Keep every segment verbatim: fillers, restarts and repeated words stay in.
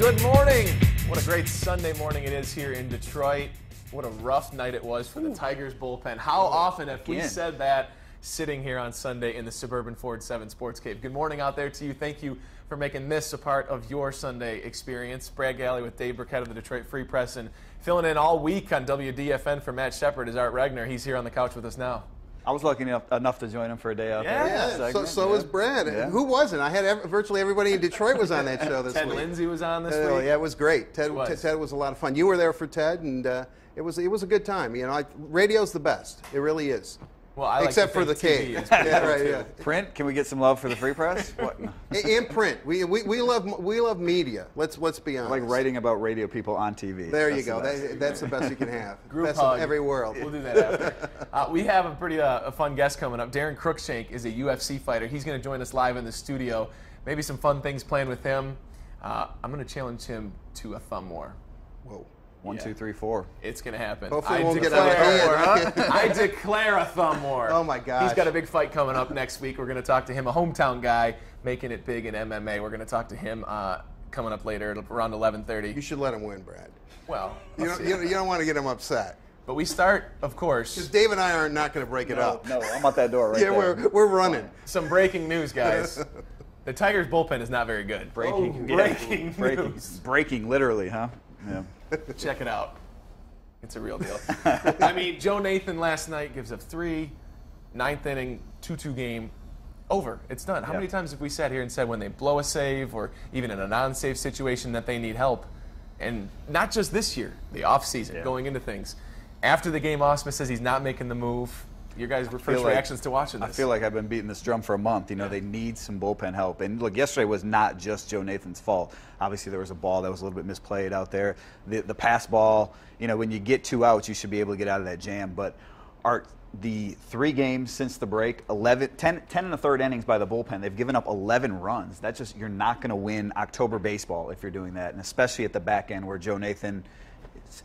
Good morning. What a great Sunday morning it is here in Detroit. What a rough night it was for the Tigers bullpen. How often have we said that sitting here on Sunday in the suburban Ford seven Sports Cave? Good morning out there to you. Thank you for making this a part of your Sunday experience. Brad Galli with Dave Birkett of the Detroit Free Press, and filling in all week on W D F N for Matt Shepard is Art Regner. He's here on the couch with us now. I was lucky enough, enough to join him for a day out yeah, there. Yeah, segment, so, so yeah. was Brad. Yeah. Who wasn't? I had ev virtually everybody in Detroit was on that show this Ted week. Ted Lindsay was on this uh, week. Yeah, it was great. Ted was. Ted, Ted was a lot of fun. You were there for Ted, and uh, it was it was a good time. You know, I, radio's the best. It really is. Well, I except like for the T V cave. Yeah, right, yeah. Print? Can we get some love for the Free Press? What? And print. We, we we love we love media. Let's let's be honest. Like writing about radio people on T V. There that's you go. The that, that's the best you can have. Group best hug. Of every world. We'll do that after. Uh, we have a pretty uh, a fun guest coming up. Daron Cruickshank is a U F C fighter. He's going to join us live in the studio. Maybe some fun things planned with him. Uh, I'm going to challenge him to a thumb war. Whoa. One, yeah. two, three, four. It's going to happen. Hopefully I, we'll declare, get out I declare a thumb war. Oh, my gosh. He's got a big fight coming up next week. We're going to talk to him, a hometown guy, making it big in M M A. We're going to talk to him uh, coming up later around eleven thirty. You should let him win, Brad. Well, you don't, you, you don't want to get him upset. But we start, of course. Because Dave and I are not going to break no, it up. No, I'm at that door right yeah, there. Yeah, we're, we're running. Some breaking news, guys. The Tigers' bullpen is not very good. Breaking. Oh, breaking yeah. breaking, news. breaking, literally, huh? Yeah. Check it out. It's a real deal. I mean, Joe Nathan last night gives up three, ninth inning, two two game, over. It's done. How yeah. many times have we sat here and said when they blow a save or even in a non-save situation that they need help? And not just this year, the offseason, yeah. going into things. After the game, Ausmus says he's not making the move. Your guys' first like, reactions to watching this? I feel like I've been beating this drum for a month. You know, yeah. they need some bullpen help. And, look, yesterday was not just Joe Nathan's fault. Obviously, there was a ball that was a little bit misplayed out there. The, the pass ball, you know, when you get two outs, you should be able to get out of that jam. But, Art, the three games since the break, eleven, ten, ten and a third innings by the bullpen, they've given up eleven runs. That's just, you're not going to win October baseball if you're doing that, and especially at the back end where Joe Nathan –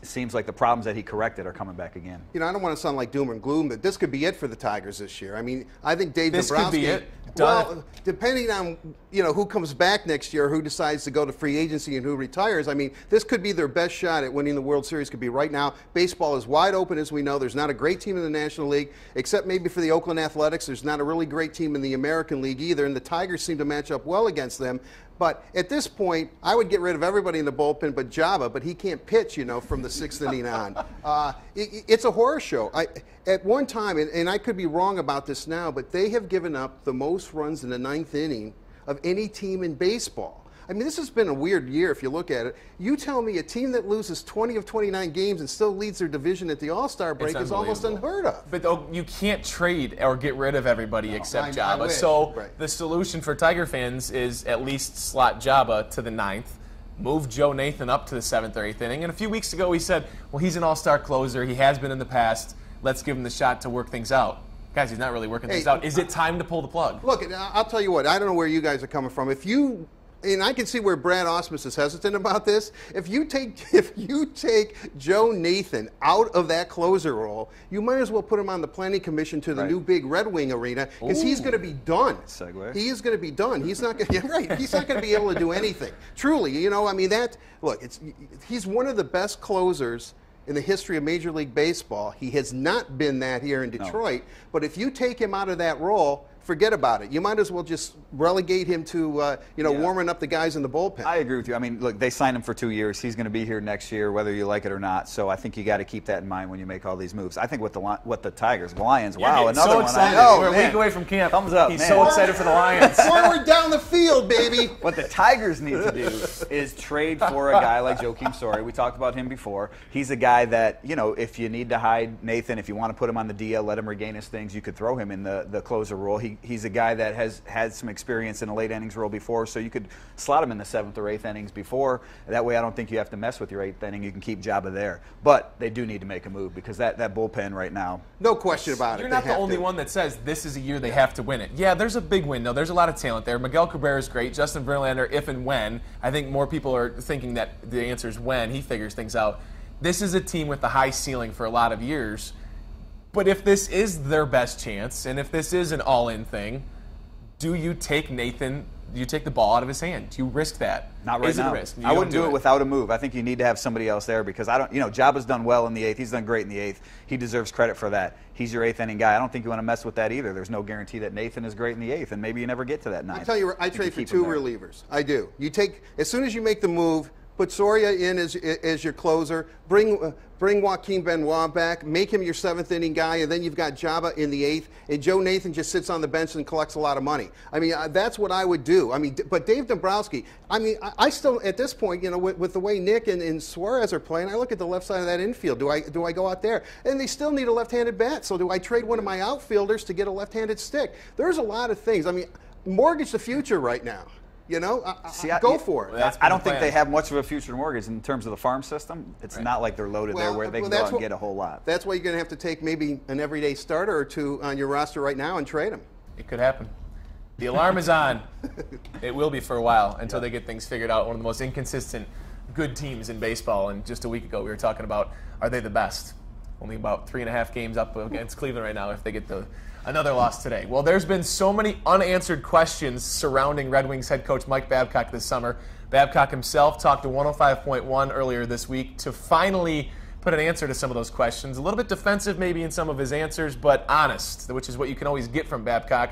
it seems like the problems that he corrected are coming back again. You know, I don't want to sound like doom and gloom, but this could be it for the Tigers this year. I mean, I think Dave Dombrowski. This could be it. Well, depending on, you know, who comes back next year, who decides to go to free agency and who retires, I mean, this could be their best shot at winning the World Series. Could be right now. Baseball is wide open, as we know. There's not a great team in the National League, except maybe for the Oakland Athletics. There's not a really great team in the American League either, and the Tigers seem to match up well against them. But at this point, I would get rid of everybody in the bullpen but Java, but he can't pitch, you know, from the sixth inning on. Uh, it, it's a horror show. I, at one time, and, and I could be wrong about this now, but they have given up the most runs in the ninth inning of any team in baseball. I mean, this has been a weird year if you look at it. You tell me a team that loses twenty of twenty-nine games and still leads their division at the All-Star break is almost unheard of. But though, you can't trade or get rid of everybody no, except I, Java. I so right. the solution for Tiger fans is at least slot Java to the ninth, move Joe Nathan up to the seventh or eighth inning. And a few weeks ago we said, well, he's an All-Star closer. He has been in the past. Let's give him the shot to work things out. Guys, he's not really working hey, things out. Is it time to pull the plug? Look, I'll tell you what. I don't know where you guys are coming from. If you... And I can see where Brad Ausmus is hesitant about this. If you take if you take Joe Nathan out of that closer role, you might as well put him on the planning commission to the right. new big Red Wing arena because he's going to be done. Segue. He is going to be done. He's not going. Yeah, right. He's not going to be able to do anything. Truly, you know. I mean, that look. It's he's one of the best closers in the history of Major League Baseball. He has not been that here in Detroit. No. But if you take him out of that role, forget about it. You might as well just relegate him to, uh, you know, yeah. warming up the guys in the bullpen. I agree with you. I mean, look, they signed him for two years. He's going to be here next year, whether you like it or not. So I think you got to keep that in mind when you make all these moves. I think with the what the Tigers, the Lions, yeah, wow, another so one. I know, We're man. a week away from camp. Thumbs up. He's man. so excited for the Lions. Forward down the field, baby. What the Tigers need to do is trade for a guy like Joakim Soria. We talked about him before. He's a guy that, you know, if you need to hide Nathan, if you want to put him on the D L, let him regain his things. You could throw him in the the closer role. He He's a guy that has had some experience in a late innings role before, so you could slot him in the seventh or eighth innings before. That way I don't think you have to mess with your eighth inning. You can keep Jabba there. But they do need to make a move because that, that bullpen right now. No question about it. You're not the only one that says this is a year they have to win it. Yeah, there's a big window. There's a lot of talent there. Miguel Cabrera is great. Justin Verlander, if and when. I think more people are thinking that the answer is when. He figures things out. This is a team with a high ceiling for a lot of years. But if this is their best chance, and if this is an all-in thing, do you take Nathan You take the ball out of his hand. You risk that. Not right Is now. It a risk? I wouldn't do it, it without a move. I think you need to have somebody else there because I don't. You know, Jabba's done well in the eighth. He's done great in the eighth. He deserves credit for that. He's your eighth inning guy. I don't think you want to mess with that either. There's no guarantee that Nathan is great in the eighth, and maybe you never get to that ninth. I tell you, I trade for two relievers. I do. You take as soon as you make the move. Put Soria in as, as your closer. Bring uh, bring Joaquin Benoit back. Make him your seventh inning guy, and then you've got Jabba in the eighth. And Joe Nathan just sits on the bench and collects a lot of money. I mean, uh, that's what I would do. I mean, d but Dave Dombrowski. I mean, I, I still at this point, you know, with, with the way Nick and, and Suarez are playing, I look at the left side of that infield. Do I do I go out there? And they still need a left-handed bat. So do I trade one of my outfielders to get a left-handed stick? There's a lot of things. I mean, mortgage the future right now. You know, I, I, See, I, go for it. Well, I don't the think they have much of a future mortgage in terms of the farm system. It's right. not like they're loaded well, there where they well, can go out what, and get a whole lot. That's why you're going to have to take maybe an everyday starter or two on your roster right now and trade them. It could happen. The alarm is on. It will be for a while until they get things figured out. One of the most inconsistent good teams in baseball. And just a week ago we were talking about, are they the best? Only about three and a half games up against Cleveland right now if they get the another loss today. Well, there's been so many unanswered questions surrounding Red Wings head coach Mike Babcock this summer. Babcock himself talked to one oh five point one earlier this week to finally put an answer to some of those questions. A little bit defensive maybe in some of his answers, but honest, which is what you can always get from Babcock.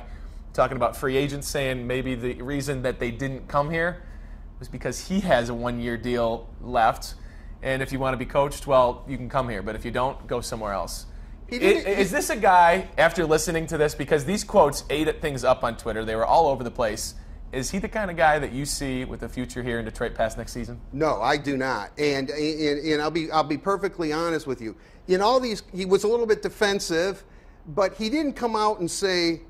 Talking about free agents, saying maybe the reason that they didn't come here was because he has a one-year deal left. And if you want to be coached, well, you can come here. But if you don't, go somewhere else. It, is this a guy, after listening to this, because these quotes ate things up on Twitter. They were all over the place. Is he the kind of guy that you see with a future here in Detroit past next season? No, I do not. And, and, and I'll be, I'll be perfectly honest with you. In all these, he was a little bit defensive, but he didn't come out and say,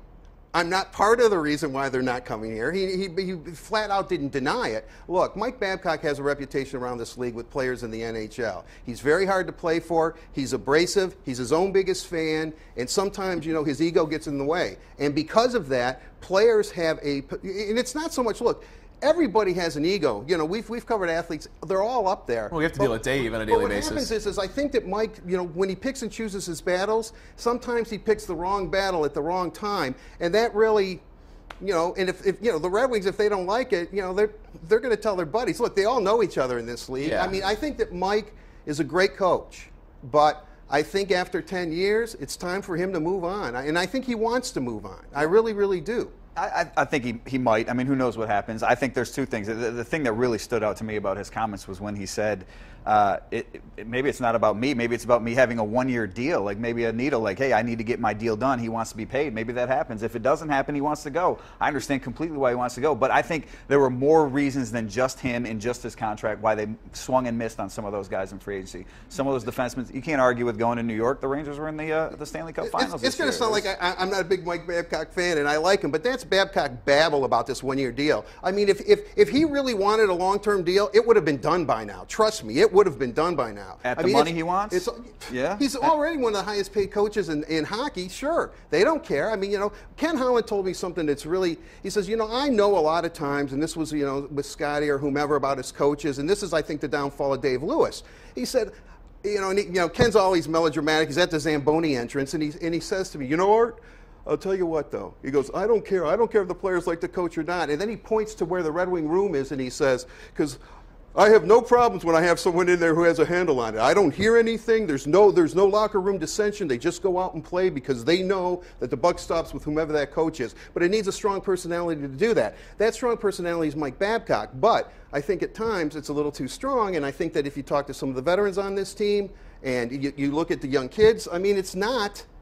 I'm not part of the reason why they're not coming here. He, he, he flat out didn't deny it. Look, Mike Babcock has a reputation around this league with players in the N H L. He's very hard to play for. He's abrasive. He's his own biggest fan. And sometimes, you know, his ego gets in the way. And because of that, players have a – and it's not so much, look – everybody has an ego. You know, we've, we've covered athletes. They're all up there. Well, we have to but, deal with Dave on a daily basis. But what basis. happens is, is I think that Mike, you know, when he picks and chooses his battles, sometimes he picks the wrong battle at the wrong time. And that really, you know, and if, if you know, the Red Wings, if they don't like it, you know, they're, they're going to tell their buddies. Look, they all know each other in this league. Yeah. I mean, I think that Mike is a great coach, but I think after ten years, it's time for him to move on. And I think he wants to move on. I really, really do. I, I think he, he might. I mean, who knows what happens. I think there's two things. The, the thing that really stood out to me about his comments was when he said, uh, it, it, maybe it's not about me. Maybe it's about me having a one-year deal. Like maybe a needle, like, hey, I need to get my deal done. He wants to be paid. Maybe that happens. If it doesn't happen, he wants to go. I understand completely why he wants to go. But I think there were more reasons than just him and just his contract why they swung and missed on some of those guys in free agency. Some of those defensemen, you can't argue with going to New York. The Rangers were in the, uh, the Stanley Cup Finals. It's, it's going to sound like I, I'm not a big Mike Babcock fan, and I like him, but that's Babcock babble about this one-year deal. I mean, if, if, if he really wanted a long-term deal, it would have been done by now. Trust me, it would have been done by now. At I the mean, money he wants? It's, yeah. He's already one of the highest-paid coaches in, in hockey. Sure, they don't care. I mean, you know, Ken Holland told me something that's really, he says, you know, I know a lot of times, and this was, you know, with Scotty or whomever about his coaches, and this is, I think, the downfall of Dave Lewis. He said, you know, and he, you know, Ken's always melodramatic. He's at the Zamboni entrance, and he, and he says to me, you know, Art, I'll tell you what, though. He goes, I don't care. I don't care if the players like the coach or not. And then he points to where the Red Wing room is, and he says, because I have no problems when I have someone in there who has a handle on it. I don't hear anything. There's no, there's no locker room dissension. They just go out and play because they know that the buck stops with whomever that coach is. But it needs a strong personality to do that. That strong personality is Mike Babcock. But I think at times it's a little too strong, and I think that if you talk to some of the veterans on this team and you, you look at the young kids, I mean, it's not –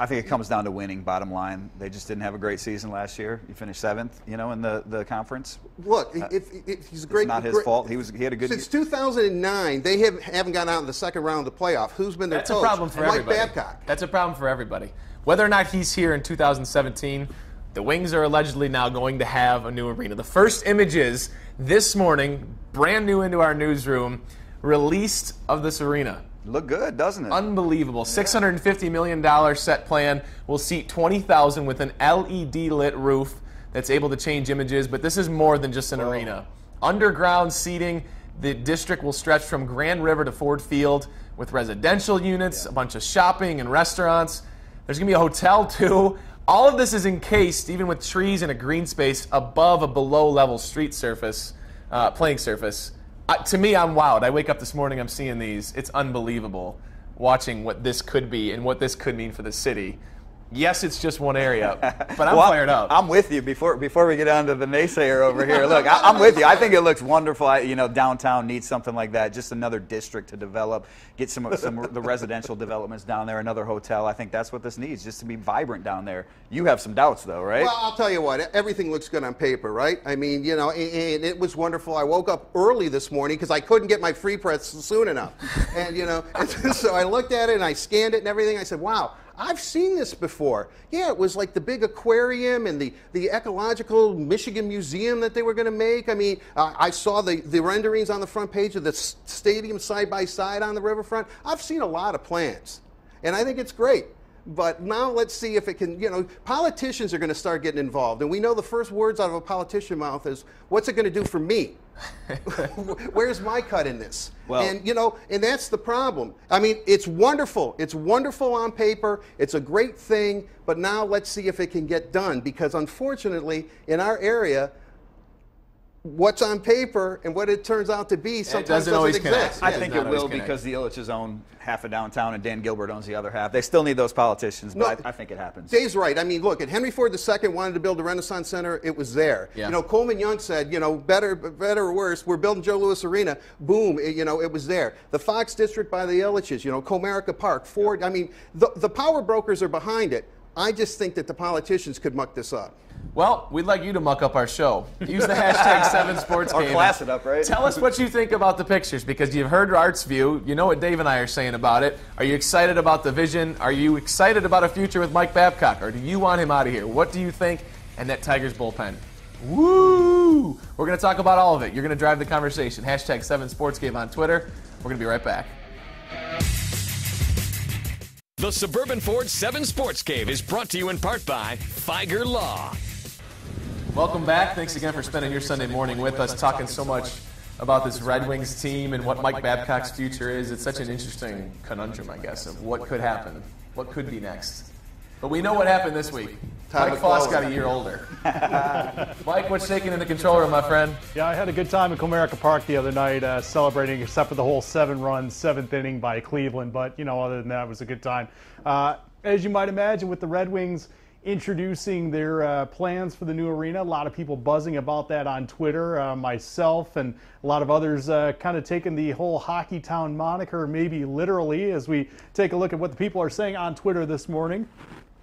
I think it comes down to winning, bottom line. They just didn't have a great season last year. You finished seventh, you know, in the, the conference. Look, uh, if, if he's a great it's not his great, fault. He was he had a good Since year. two thousand nine, they have, haven't gotten out in the second round of the playoff. Who's been their That's coach? That's a problem for Mike everybody. Babcock. That's a problem for everybody. Whether or not he's here in two thousand seventeen, the Wings are allegedly now going to have a new arena. The first images this morning, brand new into our newsroom, released of this arena. Look good, doesn't it? Unbelievable. six hundred fifty million dollars set plan will seat twenty thousand with an L E D-lit roof that's able to change images, but this is more than just an Whoa. arena. Underground seating, the district will stretch from Grand River to Ford Field with residential units, yeah. a bunch of shopping and restaurants. There's going to be a hotel, too, All of this is encased, even with trees and a green space, above a below-level street surface, uh, playing surface. Uh, to me, I'm wowed. I wake up this morning, I'm seeing these. It's unbelievable watching what this could be and what this could mean for the city. Yes, it's just one area, but I'm well, fired up. I'm with you. Before before we get on to the naysayer over here, look, I, I'm with you. I think it looks wonderful. I, you know, downtown needs something like that, just another district to develop, get some of some the residential developments down there, another hotel. I think that's what this needs, just to be vibrant down there. You have some doubts, though, right? Well, I'll tell you what. Everything looks good on paper, right? I mean, you know, and, and it was wonderful. I woke up early this morning because I couldn't get my Free Press soon enough. And, you know, and so I looked at it, and I scanned it and everything. I said, wow. I've seen this before. Yeah, it was like the big aquarium and the, the ecological Michigan museum that they were going to make. I mean, uh, I saw the, the renderings on the front page of the stadium side by side on the riverfront. I've seen a lot of plans, and I think it's great. But now let's see if it can, you know, politicians are going to start getting involved. And we know the first words out of a politician's mouth is, what's it going to do for me? Where's my cut in this? Well, and, you know, and that's the problem. I mean, it's wonderful. It's wonderful on paper. It's a great thing. But now let's see if it can get done. Because unfortunately, in our area, what's on paper and what it turns out to be sometimes doesn't, doesn't always exist. I yeah, think it will connect. Because the Illiches own half of downtown and Dan Gilbert owns the other half. They still need those politicians, but no, I, I think it happens. Dave's right. I mean, look, at Henry Ford the Second wanted to build a Renaissance Center. It was there. Yeah. You know, Coleman Young said, you know, better, better or worse, we're building Joe Louis Arena. Boom, it, you know, it was there. The Fox District by the Illiches, you know, Comerica Park, Ford. Yeah. I mean, the, the power brokers are behind it. I just think that the politicians could muck this up. Well, we'd like you to muck up our show. Use the hashtag seven sports game. Or class it up, right? Tell us what you think about the pictures, because you've heard Art's view. You know what Dave and I are saying about it. Are you excited about the vision? Are you excited about a future with Mike Babcock? Or do you want him out of here? What do you think? And that Tigers bullpen. Woo! We're going to talk about all of it. You're going to drive the conversation. Hashtag seven sports game on Twitter. We're going to be right back. The Suburban Ford seven Sports Cave is brought to you in part by Feiger Law. Welcome back. Thanks again for spending your Sunday morning with us, talking so much about this Red Wings team and what Mike Babcock's future is. It's such an interesting conundrum, I guess, of what could happen, what could be next. But we know what happened this week. Mike Foss got a year older. Mike, what's shaking in the control room, my friend? Yeah, I had a good time at Comerica Park the other night uh, celebrating, except for the whole seven-run, seventh inning by Cleveland. But, you know, other than that, it was a good time. Uh, as you might imagine, with the Red Wings introducing their uh, plans for the new arena, a lot of people buzzing about that on Twitter, uh, myself and a lot of others uh, kind of taking the whole Hockey Town moniker maybe literally as we take a look at what the people are saying on Twitter this morning.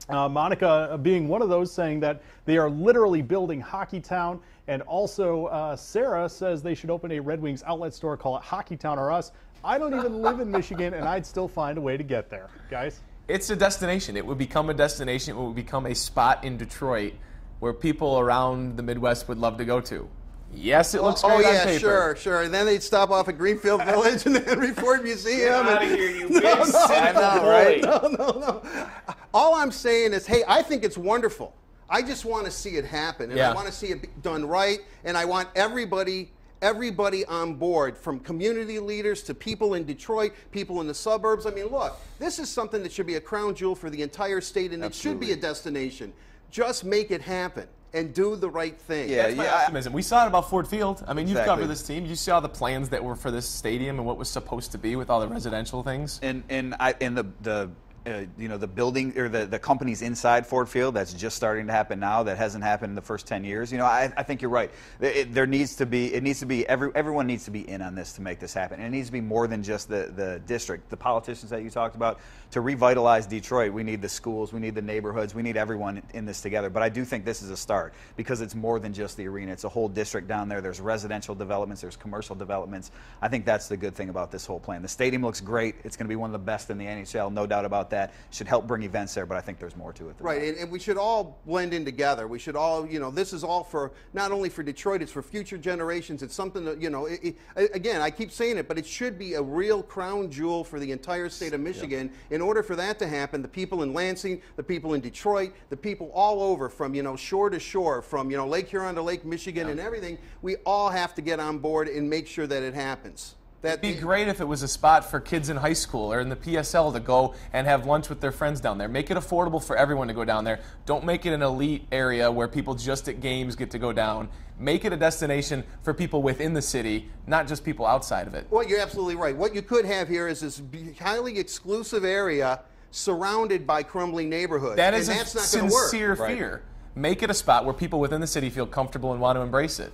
Uh, Monica being one of those, saying that they are literally building Hockey Town. And also uh, Sarah says they should open a Red Wings outlet store, call it Hockey Town or Us. I don't even live in Michigan, and I'd still find a way to get there, guys. It's a destination. It would become a destination. It would become a spot in Detroit where people around the Midwest would love to go to. Yes, it looks well, great oh, yeah, on paper. Sure, sure. And then they'd stop off at Greenfield Village and the Henry Ford Museum. Get out and, of here, you no, big no, son no, of right? No, no, no. All I'm saying is, hey, I think it's wonderful. I just want to see it happen, and yeah. I want to see it done right, and I want everybody... Everybody on board, from community leaders to people in Detroit, people in the suburbs. I mean, look, this is something that should be a crown jewel for the entire state, and Absolutely. It should be a destination. Just make it happen and do the right thing. Yeah, That's my yeah. optimism. We saw it about Ford Field. I mean, exactly. You've covered this team. You saw the plans that were for this stadium and what was supposed to be with all the residential things. And and I and the the. Uh, you know, the building or the, the companies inside Ford Field, that's just starting to happen now. That hasn't happened in the first ten years. You know, I, I think you're right. It, it, there needs to be, it needs to be, every, everyone needs to be in on this to make this happen. And it needs to be more than just the, the district. The politicians that you talked about, to revitalize Detroit, we need the schools, we need the neighborhoods, we need everyone in this together. But I do think this is a start because it's more than just the arena. It's a whole district down there. There's residential developments, there's commercial developments. I think that's the good thing about this whole plan. The stadium looks great. It's going to be one of the best in the N H L, no doubt about that. That should help bring events there, but I think there's more to it. Right, and, and we should all blend in together. We should all, you know, this is all for not only for Detroit, it's for future generations. It's something that, you know, it, it, again, I keep saying it, but it should be a real crown jewel for the entire state of Michigan. Yeah. In order for that to happen, the people in Lansing, the people in Detroit, the people all over from, you know, shore to shore, from, you know, Lake Huron to Lake Michigan yeah. and everything, we all have to get on board and make sure that it happens. That It'd be great if it was a spot for kids in high school or in the P S L to go and have lunch with their friends down there. Make it affordable for everyone to go down there. Don't make it an elite area where people just at games get to go down. Make it a destination for people within the city, not just people outside of it. Well, you're absolutely right. What you could have here is this highly exclusive area surrounded by crumbling neighborhoods. That is and a that's not sincere work. fear. Right. Make it a spot where people within the city feel comfortable and want to embrace it.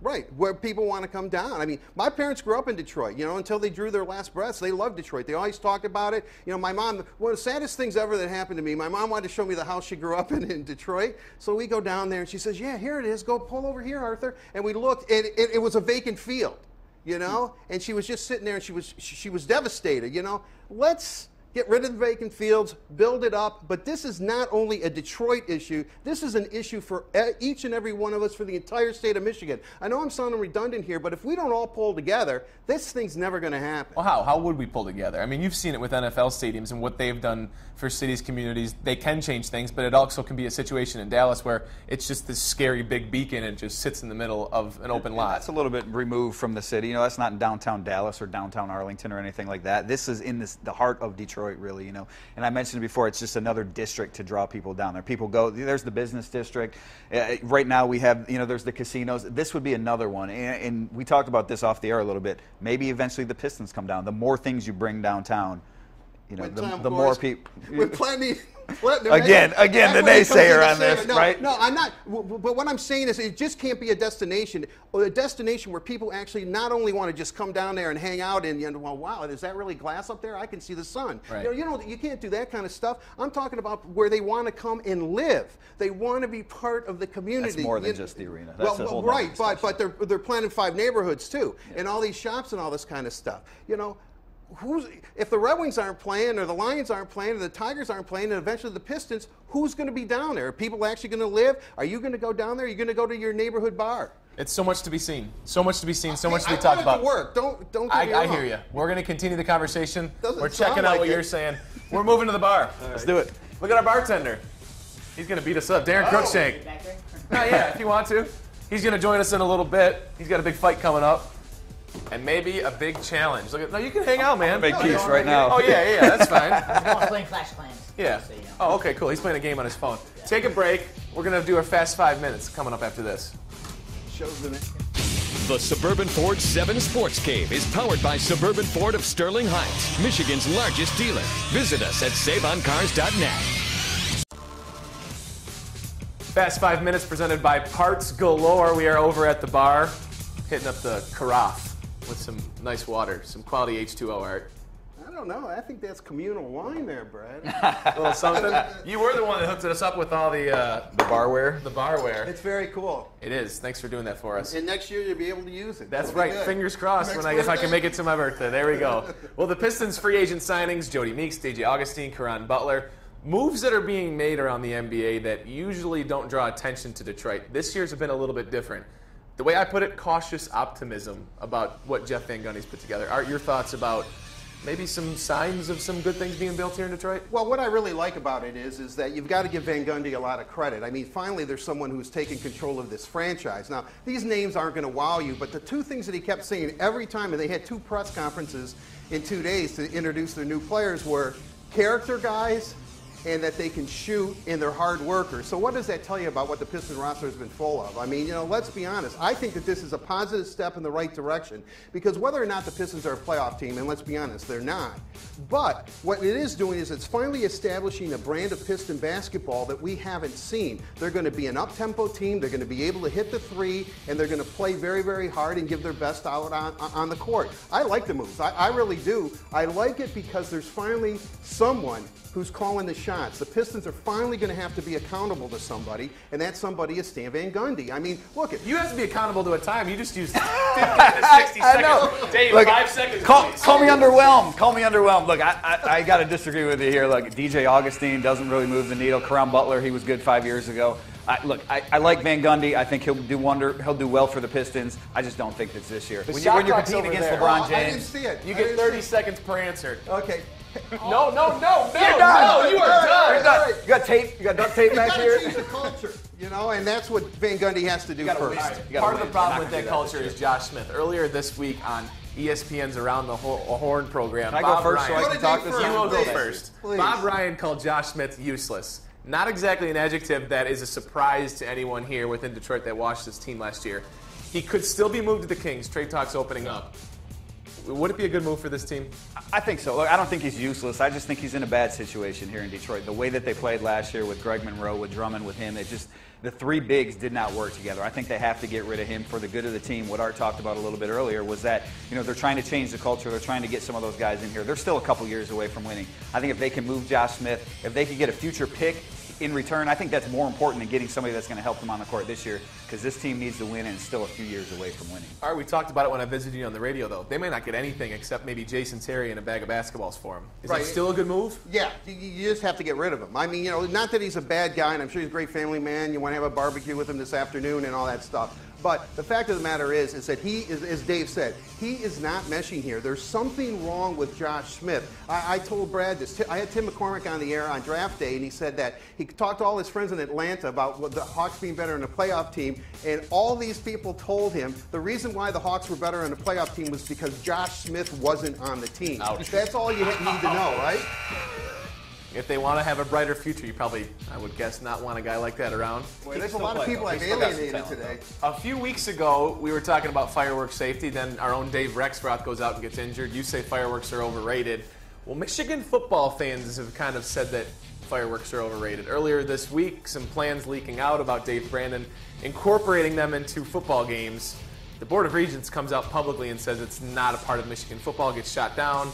Right, where people want to come down. I mean, my parents grew up in Detroit, you know, until they drew their last breaths. They loved Detroit. They always talked about it. You know, my mom, one of the saddest things ever that happened to me, my mom wanted to show me the house she grew up in in Detroit. So we go down there and she says, yeah, here it is. Go pull over here, Arthur. And we looked, and it, it was a vacant field, you know, and she was just sitting there and she was, she was devastated, you know. Let's get rid of the vacant fields, build it up. But this is not only a Detroit issue. This is an issue for each and every one of us, for the entire state of Michigan. I know I'm sounding redundant here, but if we don't all pull together, this thing's never going to happen. Well, how? How would we pull together? I mean, you've seen it with N F L stadiums and what they've done for cities, communities. They can change things, but it also can be a situation in Dallas where it's just this scary big beacon and just sits in the middle of an open lot. That's a little bit removed from the city. You know, that's not in downtown Dallas or downtown Arlington or anything like that. This is in this, the heart of Detroit. Detroit, really, you know, and I mentioned before, it's just another district to draw people down there. People go, there's the business district. Uh, right now we have, you know, there's the casinos. This would be another one, and, and we talked about this off the air a little bit. Maybe eventually the Pistons come down. The more things you bring downtown, you know, the, the more people. With plenty. Well, again, name, again, the naysayer on this, no, right? No, I'm not. But what I'm saying is, it just can't be a destination, or a destination where people actually not only want to just come down there and hang out and, you know, well, wow, is that really glass up there? I can see the sun. Right. You know, you know, you can't do that kind of stuff. I'm talking about where they want to come and live. They want to be part of the community. That's more than you, just the arena. That's well, well right, but but they're they're planning five neighborhoods too, yeah. and all these shops and all this kind of stuff. You know. Who's, if the Red Wings aren't playing, or the Lions aren't playing, or the Tigers aren't playing, and eventually the Pistons, who's going to be down there? Are people actually going to live? Are you going to go down there? Are you going to go to your neighborhood bar? It's so much to be seen. So much to be seen. So much to be talked about. I want it to work. Don't, don't get me wrong. I hear you. We're going to continue the conversation. We're checking out what you're saying. We're moving to the bar. Let's do it. Look at our bartender. He's going to beat us up. Daron Cruickshank. Oh, yeah, if you want to. He's going to join us in a little bit. He's got a big fight coming up. And maybe a big challenge. Look at, no, you can hang out, man. Big no, keys right now. Oh, yeah, yeah, that's fine. I'm playing Clash of Clans. Yeah. So, you know. Oh, okay, cool. He's playing a game on his phone. Yeah. Take a break. We're going to do our fast five minutes coming up after this. Show's in it. The Suburban Ford seven Sports Cave is powered by Suburban Ford of Sterling Heights, Michigan's largest dealer. Visit us at save on cars dot net. Fast five minutes presented by Parts Galore. We are over at the bar hitting up the carafe with some nice water, some quality H two O, Art. I don't know. I think that's communal wine there, Brad. A little something. You were the one that hooked us up with all the uh, the barware. The barware. It's very cool. It is. Thanks for doing that for us. And next year you'll be able to use it. That's That'll right. Fingers crossed. When I, if I can make it to my birthday. There we go. Well, the Pistons free agent signings: Jody Meeks, D J Augustine, Caron Butler. Moves that are being made around the N B A that usually don't draw attention to Detroit. This year's have been a little bit different. The way I put it, cautious optimism about what Jeff Van Gundy's put together. Art, your thoughts about maybe some signs of some good things being built here in Detroit? Well, what I really like about it is, is that you've got to give Van Gundy a lot of credit. I mean, finally, there's someone who's taken control of this franchise. Now, these names aren't going to wow you, but the two things that he kept saying every time, and they had two press conferences in two days to introduce their new players, were character guys, and that they can shoot, and they're hard workers. So what does that tell you about what the Piston roster has been full of? I mean, you know, let's be honest. I think that this is a positive step in the right direction, because whether or not the Pistons are a playoff team, and let's be honest, they're not. But what it is doing is it's finally establishing a brand of Piston basketball that we haven't seen. They're going to be an up-tempo team. They're going to be able to hit the three, and they're going to play very, very hard and give their best out on, on the court. I like the moves. I, I really do. I like it because there's finally someone who's calling the shots. The Pistons are finally going to have to be accountable to somebody, and that somebody is Stan Van Gundy. I mean, look at... You have to be accountable to a time. You just used fifty to sixty I, seconds. I know. Dave, look, five seconds. Call, call me underwhelmed. Call me underwhelmed. Look, I, I, I got to disagree with you here. Look, D J Augustine doesn't really move the needle. Caron Butler, he was good five years ago. I, look, I, I like Van Gundy. I think he'll do wonder. He'll do well for the Pistons. I just don't think it's this year. When, you, when you're competing against there. LeBron James, well, I didn't see it. You I get thirty seconds per answer. Okay. No, no, no, no, you're done. No, you are done. You're done. You got tape. You got duct tape back here. You got to change the culture. You know, and that's what Van Gundy has to do first. Part of the problem with that culture is Josh Smith. Earlier this week on E S P N's Around the Horn program, Bob Ryan. Can I go first so I can talk this through? You will go first. Bob Ryan called Josh Smith useless. Not exactly an adjective that is a surprise to anyone here within Detroit that watched this team last year. He could still be moved to the Kings. Trade talks opening up. Would it be a good move for this team? I think so. Look, I don't think he's useless. I just think he's in a bad situation here in Detroit. The way that they played last year with Greg Monroe, with Drummond, with him, it just, the three bigs did not work together. I think they have to get rid of him for the good of the team. What Art talked about a little bit earlier was that, you know, they're trying to change the culture. They're trying to get some of those guys in here. They're still a couple years away from winning. I think if they can move Josh Smith, if they could get a future pick in return, I think that's more important than getting somebody that's going to help them on the court this year, because this team needs to win and is still a few years away from winning. All right, we talked about it when I visited you on the radio, though. They may not get anything except maybe Jason Terry and a bag of basketballs for him. Is right. It still a good move? Yeah, you just have to get rid of him. I mean, you know, not that he's a bad guy, and I'm sure he's a great family man. You want to have a barbecue with him this afternoon and all that stuff. But the fact of the matter is, is that he is, as Dave said, he is not meshing here. There's something wrong with Josh Smith. I, I told Brad this. I had Tim McCormick on the air on draft day, and he said that he talked to all his friends in Atlanta about what the Hawks being better in a playoff team, and all these people told him the reason why the Hawks were better in a playoff team was because Josh Smith wasn't on the team. Ouch. That's all you need to know, right? If they want to have a brighter future, you probably, I would guess, not want a guy like that around. Boy, there's a lot of people I've alienated today. A few weeks ago, we were talking about fireworks safety. Then our own Dave Rexroth goes out and gets injured. You say fireworks are overrated. Well, Michigan football fans have kind of said that fireworks are overrated. Earlier this week, some plans leaking out about Dave Brandon incorporating them into football games. The Board of Regents comes out publicly and says it's not a part of Michigan football, gets shot down.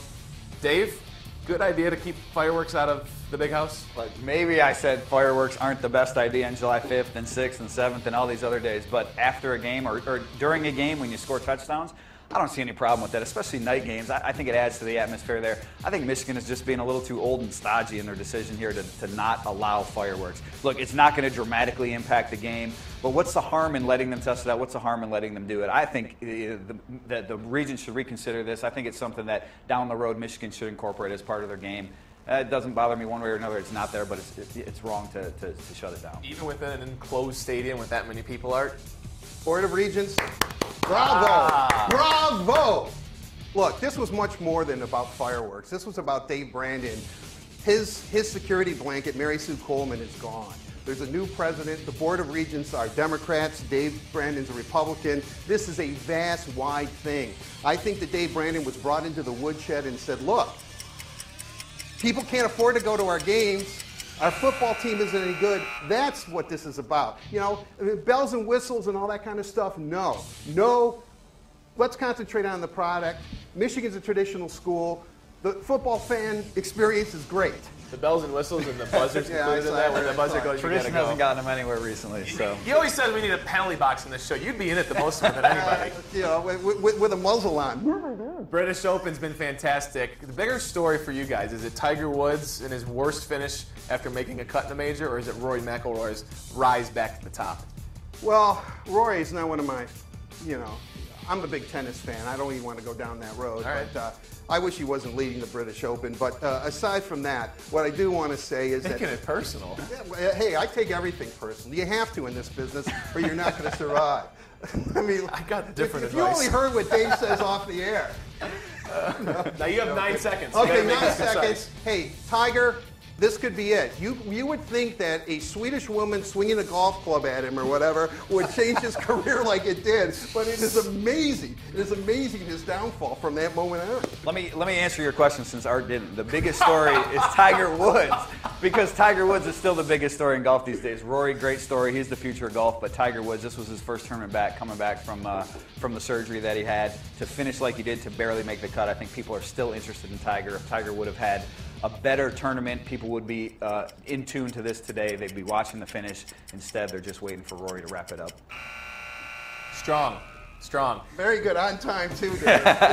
Dave? Good idea to keep fireworks out of the big house? Like, maybe I said fireworks aren't the best idea on July fifth and sixth and seventh and all these other days, but after a game or, or during a game when you score touchdowns, I don't see any problem with that, especially night games. I, I think it adds to the atmosphere there. I think Michigan is just being a little too old and stodgy in their decision here to, to not allow fireworks. Look, it's not going to dramatically impact the game, but what's the harm in letting them test it out? What's the harm in letting them do it? I think the, the, the region should reconsider this. I think it's something that down the road Michigan should incorporate as part of their game. Uh, it doesn't bother me one way or another. It's not there, but it's, it's, it's wrong to, to, to shut it down. Even with an enclosed stadium with that many people, Art? Board of Regents. Bravo! Ah. Bravo! Look, this was much more than about fireworks. This was about Dave Brandon. His, his security blanket, Mary Sue Coleman, is gone. There's a new president. The Board of Regents are Democrats. Dave Brandon's a Republican. This is a vast, wide thing. I think that Dave Brandon was brought into the woodshed and said, look, people can't afford to go to our games. Our football team isn't any good. That's what this is about. You know, bells and whistles and all that kind of stuff, no. No, let's concentrate on the product. Michigan's a traditional school. The football fan experience is great. The bells and whistles and the buzzers yeah, included in that, where the buzzer goes, tradition you hasn't go. gotten them anywhere recently, so. You always said we need a penalty box in this show. You'd be in it the most than anybody. Uh, you know, with, with, with a muzzle on. British Open's been fantastic. The bigger story for you guys, is it Tiger Woods and his worst finish after making a cut in the major, or is it Rory McIlroy's rise back to the top? Well, Rory's not one of my, you know, I'm a big tennis fan. I don't even want to go down that road. All right. But uh, I wish he wasn't leading the British Open. But uh, aside from that, what I do want to say is Making that... Making it personal. Yeah, hey, I take everything personal. You have to in this business or you're not going to survive. I mean... I got different if, advice. If you only heard what Dave says off the air. Uh, no, now you have no. nine seconds. Okay, nine seconds. Hey, Tiger... This could be it. You you would think that a Swedish woman swinging a golf club at him or whatever would change his career like it did, but it is amazing. It is amazing his downfall from that moment on. Let me let me answer your question since Art didn't. The biggest story is Tiger Woods, because Tiger Woods is still the biggest story in golf these days. Rory, great story. He's the future of golf, but Tiger Woods, this was his first tournament back, coming back from uh, from the surgery that he had to finish like he did to barely make the cut. I think people are still interested in Tiger. If Tiger would have had a better tournament, people would be uh, in tune to this today. They'd be watching the finish. Instead, they're just waiting for Rory to wrap it up. Strong. Strong. Very good. On time, too.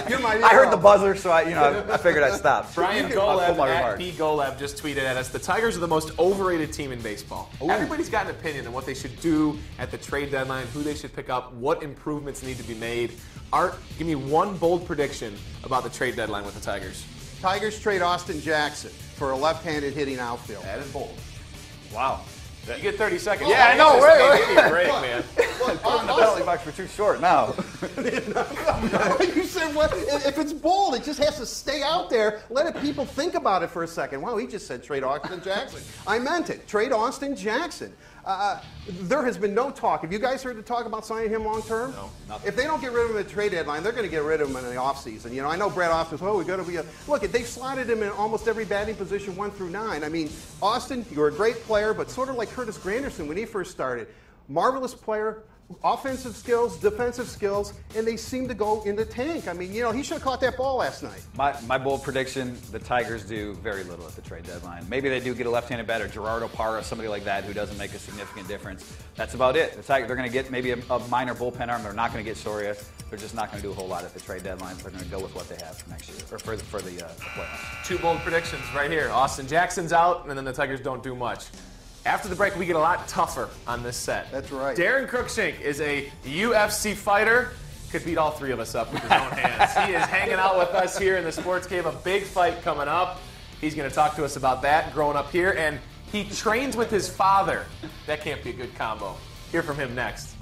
You're my I heard the buzzer, so I, you know, I figured I'd stop. Brian Golab at B Golab just tweeted at us, the Tigers are the most overrated team in baseball. Ooh. Everybody's got an opinion on what they should do at the trade deadline, who they should pick up, what improvements need to be made. Art, give me one bold prediction about the trade deadline with the Tigers. Tigers trade Austin Jackson for a left-handed hitting outfield. That is bold. Wow. That, you get thirty seconds. Yeah, I know. Wait, wait. Give me a break, man. Look, on the penalty box for too short now. You said what? If it's bold, it just has to stay out there. Let it, people think about it for a second. Wow, he just said trade Austin Jackson. I meant it. Trade Austin Jackson. Uh, there has been no talk. Have you guys heard the talk about signing him long term? No, nothing. If they don't get rid of him at trade deadline, they're going to get rid of him in the offseason. You know, I know Brad Ausmus, oh, we got to be a look. They've slotted him in almost every batting position, one through nine. I mean, Austin, you're a great player, but sort of like Curtis Granderson when he first started, marvelous player. Offensive skills, defensive skills, and they seem to go in the tank. I mean, you know, he should have caught that ball last night. My, my bold prediction, the Tigers do very little at the trade deadline. Maybe they do get a left-handed batter, Gerardo Parra, somebody like that who doesn't make a significant difference. That's about it. The Tigers, they're going to get maybe a, a minor bullpen arm. They're not going to get Soria. They're just not going to do a whole lot at the trade deadline. They're going to go with what they have for next year, or for the, for the uh, playoffs. Two bold predictions right here. Austin Jackson's out, and then the Tigers don't do much. After the break, we get a lot tougher on this set. That's right. Daron Cruickshank is a U F C fighter. Could beat all three of us up with his own hands. He is hanging out with us here in the Sports Cave. A big fight coming up. He's going to talk to us about that growing up here. And he trains with his father. That can't be a good combo. Hear from him next.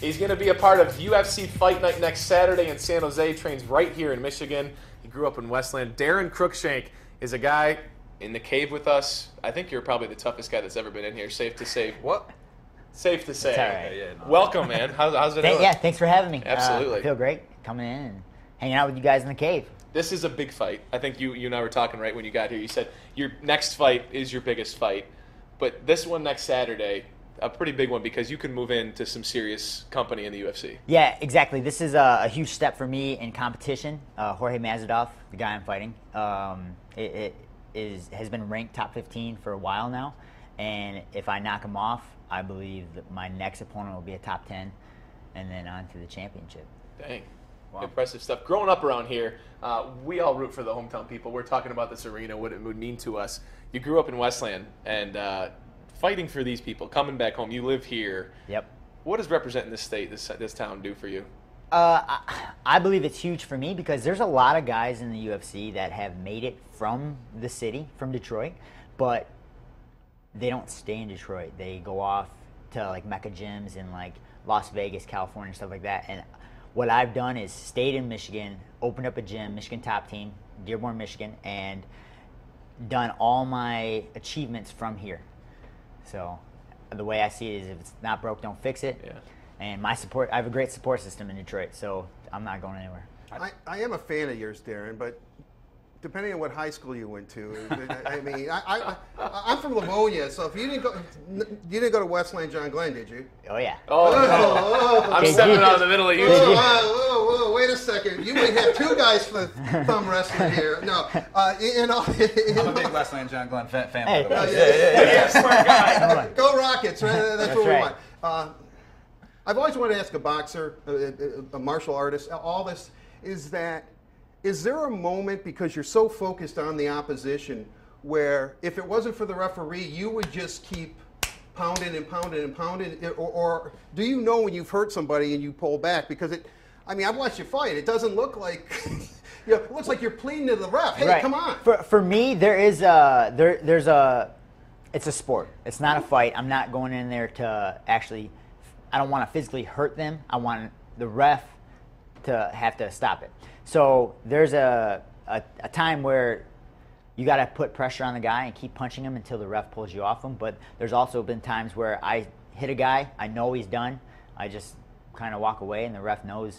He's going to be a part of U F C Fight Night next Saturday in San Jose. Trains right here in Michigan. He grew up in Westland. Daron Cruickshank is a guy in the cave with us. I think you're probably the toughest guy that's ever been in here. Safe to say. What? Safe to say. Right. Yeah, yeah, no. Welcome, man. How's, how's it going? Yeah, thanks for having me. Absolutely. Uh, I feel great coming in and hanging out with you guys in the cave. This is a big fight. I think you, you and I were talking right when you got here. You said your next fight is your biggest fight. But this one next Saturday, a pretty big one because you can move into some serious company in the U F C. Yeah, exactly. This is a, a huge step for me in competition. Uh, Jorge Masvidal, the guy I'm fighting, um, it, it Is, has been ranked top fifteen for a while now, and if I knock him off, I believe that my next opponent will be a top ten, and then on to the championship. Dang. Wow. Impressive stuff. Growing up around here, uh, we all root for the hometown people. We're talking about this arena, what it would mean to us. You grew up in Westland, and uh, fighting for these people, coming back home, you live here. Yep. What does representing this state, this, this town do for you? Uh, I, I believe it's huge for me because there's a lot of guys in the U F C that have made it from the city, from Detroit, but they don't stay in Detroit. They go off to like Mecca gyms in like Las Vegas, California, stuff like that. And what I've done is stayed in Michigan, opened up a gym, Michigan Top Team, Dearborn, Michigan, and done all my achievements from here. So the way I see it is if it's not broke, don't fix it. Yeah. And my support, I have a great support system in Detroit, so I'm not going anywhere. I, I am a fan of yours, Daron, but depending on what high school you went to, I mean, I, I, I'm from Livonia, so if you didn't go, you didn't go to Westland John Glenn, did you? Oh yeah. Oh, oh, oh. I'm did stepping you, out in the middle of you. Whoa, whoa, whoa, wait a second. You may have two guys for thumb wrestling here. No, uh, in, in all, in I'm a big Westland John Glenn fan. fan hey. By the way. Yeah, yeah, yeah. yeah. yeah smart guy. Go Rockets, right? That's, That's what right. we want. Uh, I've always wanted to ask a boxer, a, a, a martial artist, all this, is that, is there a moment, because you're so focused on the opposition, where if it wasn't for the referee, you would just keep pounding and pounding and pounding, or, or do you know when you've hurt somebody and you pull back? Because it, I mean, I've watched you fight, it doesn't look like, you know, it looks like you're pleading to the ref, hey, right. come on. For, for me, there is a, there, there's a, it's a sport. It's not a fight. I'm not going in there to actually, I don't want to physically hurt them. I want the ref to have to stop it. So there's a, a, a time where you got to put pressure on the guy and keep punching him until the ref pulls you off him. But there's also been times where I hit a guy, I know he's done, I just kind of walk away and the ref knows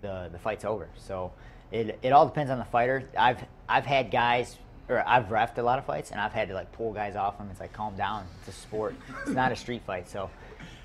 the, the fight's over. So it, it all depends on the fighter. I've, I've had guys, or I've refed a lot of fights and I've had to like pull guys off them. It's like, calm down, it's a sport. It's not a street fight, so.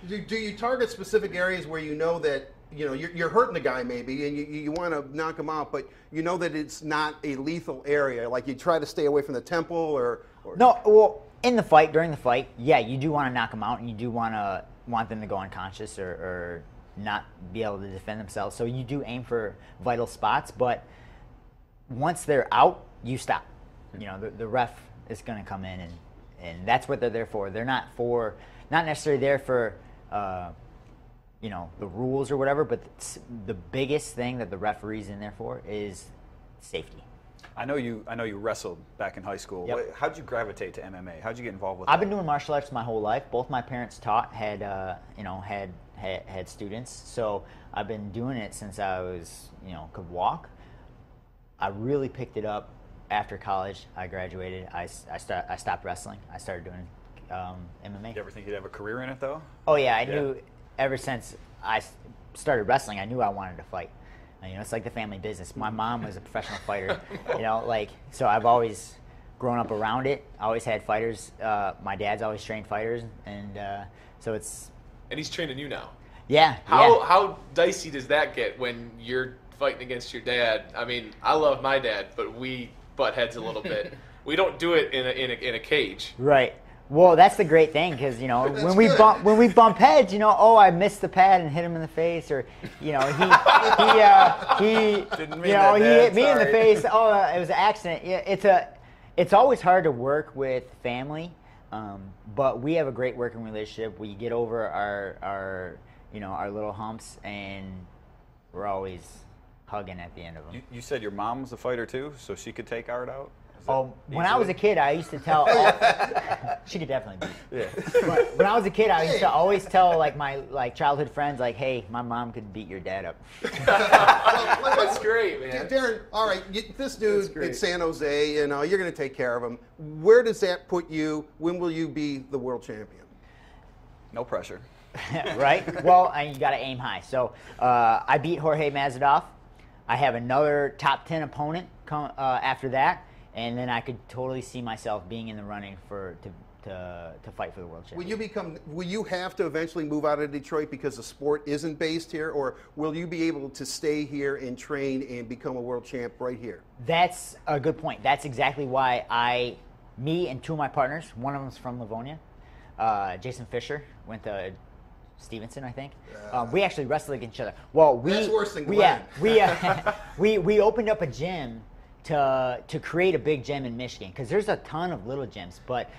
Do, do you target specific areas where you know that, you know, you're, you're hurting the guy maybe and you, you want to knock him out, but you know that it's not a lethal area? Like you try to stay away from the temple or... or no, well, in the fight, during the fight, yeah, you do want to knock them out and you do want to want them to go unconscious or, or not be able to defend themselves. So you do aim for vital spots, but once they're out, you stop. You know, the, the ref is going to come in and, and that's what they're there for. They're not for... Not necessarily there for... Uh, you know, the rules or whatever, but the biggest thing that the referee's in there for is safety. I know you. I know you wrestled back in high school. Yep. How'd you gravitate to M M A? How'd you get involved with? I've that? been doing martial arts my whole life. Both my parents taught, had uh, you know, had, had had students. So I've been doing it since I was, you know, could walk. I really picked it up after college. I graduated. I I, st I stopped wrestling. I started doing um, M M A. Did you ever think you'd have a career in it though? Oh yeah, I yeah. knew. Ever since I started wrestling, I knew I wanted to fight. You know, it's like the family business. My mom was a professional fighter, you know, like, so I've always grown up around it. I always had fighters. Uh, my dad's always trained fighters, and uh, so it's... And he's training you now. Yeah. How, yeah. how dicey does that get when you're fighting against your dad? I mean, I love my dad, but we butt heads a little bit. We don't do it in a, in a, in a cage. Right. Well, that's the great thing, because, you know, when we, bump, when we bump heads, you know, oh, I missed the pad and hit him in the face, or, you know, he, he, uh, he Didn't mean you know, that, he Dad, hit me sorry. in the face, oh, uh, it was an accident. Yeah, it's, a, it's always hard to work with family, um, but we have a great working relationship. We get over our, our, you know, our little humps, and we're always hugging at the end of them. You, you said your mom was a fighter, too, so she could take Art out? Oh, easily. When I was a kid, I used to tell. All, she could definitely beat. Yeah. But when I was a kid, I used to always tell like my like childhood friends, like, "Hey, my mom could beat your dad up." well, That's great, man. Daron, all right, you, this dude in San Jose, you know, you're going to take care of him. Where does that put you? When will you be the world champion? No pressure. Right. Well, I, you got to aim high. So uh, I beat Jorge Masvidal. I have another top ten opponent come, uh, after that. And then I could totally see myself being in the running for to to, to fight for the world championship. Will you become? Will you have to eventually move out of Detroit because the sport isn't based here, or will you be able to stay here and train and become a world champ right here? That's a good point. That's exactly why I, me and two of my partners, one of them's from Livonia, uh, Jason Fisher went to Stevenson, I think. Uh, um, we actually wrestled against each other. Well, we that's worse than Glenn. We, uh, we, uh, we we opened up a gym. To, to create a big gym in Michigan, because there's a ton of little gyms, but